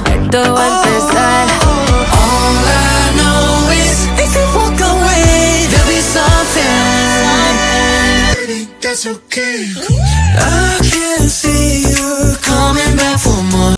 Vuelto a empezar. All I know is things can walk away. There'll be something that's okay. I can see